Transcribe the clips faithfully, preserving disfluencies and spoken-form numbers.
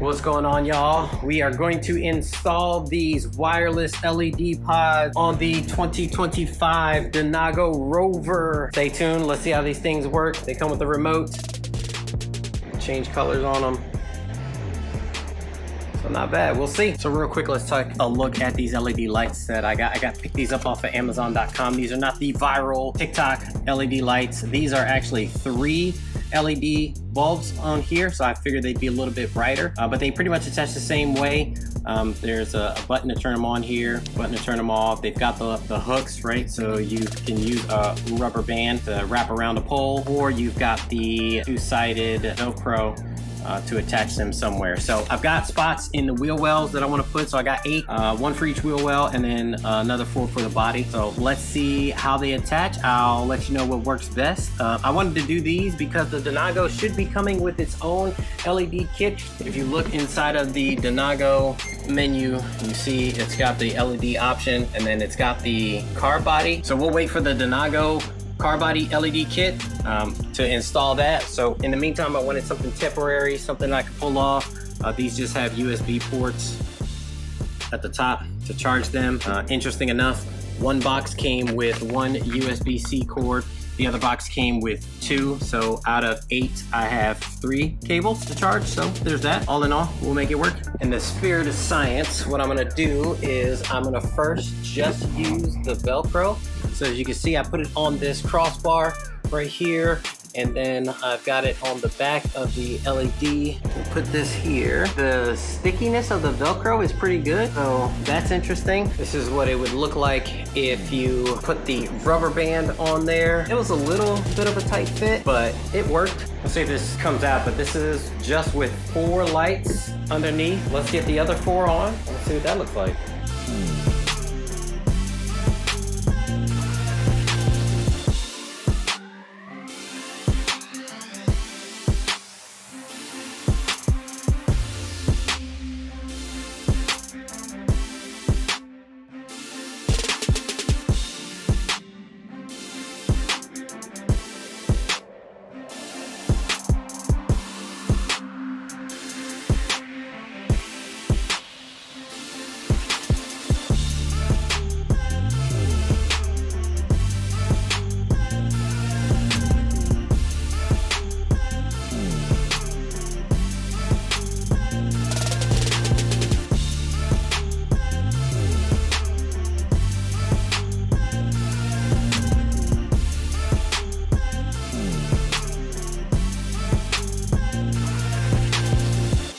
What's going on, y'all? We are going to install these wireless L E D pods on the twenty twenty-five Denago Rover. Stay tuned, let's see how these things work. They come with a remote. Change colors on them. So not bad, we'll see. So real quick, let's take a look at these L E D lights that I got. I got picked these up off of Amazon dot com. These are not the viral TikTok L E D lights. These are actually three L E D bulbs on here, so I figured they'd be a little bit brighter, uh, but they pretty much attach the same way. Um, there's a, a button to turn them on here, button to turn them off. They've got the, the hooks, right? So you can use a rubber band to wrap around a pole, or you've got the two-sided Velcro Uh, to attach them somewhere. So I've got spots in the wheel wells that I want to put, so I got eight, uh, one for each wheel well, and then uh, another four for the body. So let's see how they attach. I'll let you know what works best. Uh, I wanted to do these because the Denago should be coming with its own L E D kit. If you look inside of the Denago menu, you see it's got the L E D option, and then it's got the car body. So we'll wait for the Denago car body L E D kit um, to install that. So in the meantime, I wanted something temporary, something I could pull off. Uh, these just have U S B ports at the top to charge them. Uh, interesting enough, one box came with one U S B C cord. The other box came with two, so out of eight, I have three cables to charge, so there's that. All in all, we'll make it work. In the spirit of science, what I'm gonna do is I'm gonna first just use the Velcro. So as you can see, I put it on this crossbar right here, and then I've got it on the back of the L E D. We'll put this here. The stickiness of the Velcro is pretty good, so that's interesting. This is what it would look like if you put the rubber band on there. It was a little bit of a tight fit, but it worked. Let's see if this comes out, but this is just with four lights underneath. Let's get the other four on. Let's see what that looks like.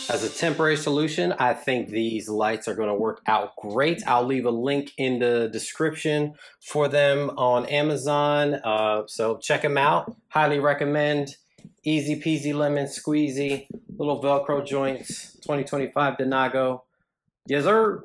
As a temporary solution, I think these lights are gonna work out great. I'll leave a link in the description for them on Amazon, uh, so check them out. Highly recommend. Easy peasy lemon squeezy. Little Velcro joints, twenty twenty-five Denago. Yes, sir.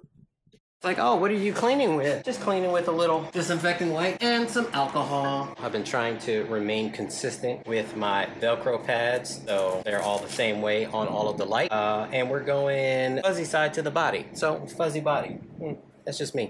It's like, oh, what are you cleaning with? Just cleaning with a little disinfectant wipe and some alcohol. I've been trying to remain consistent with my Velcro pads, so they're all the same way on all of the light. Uh, and we're going fuzzy side to the body, so fuzzy body. Mm, that's just me.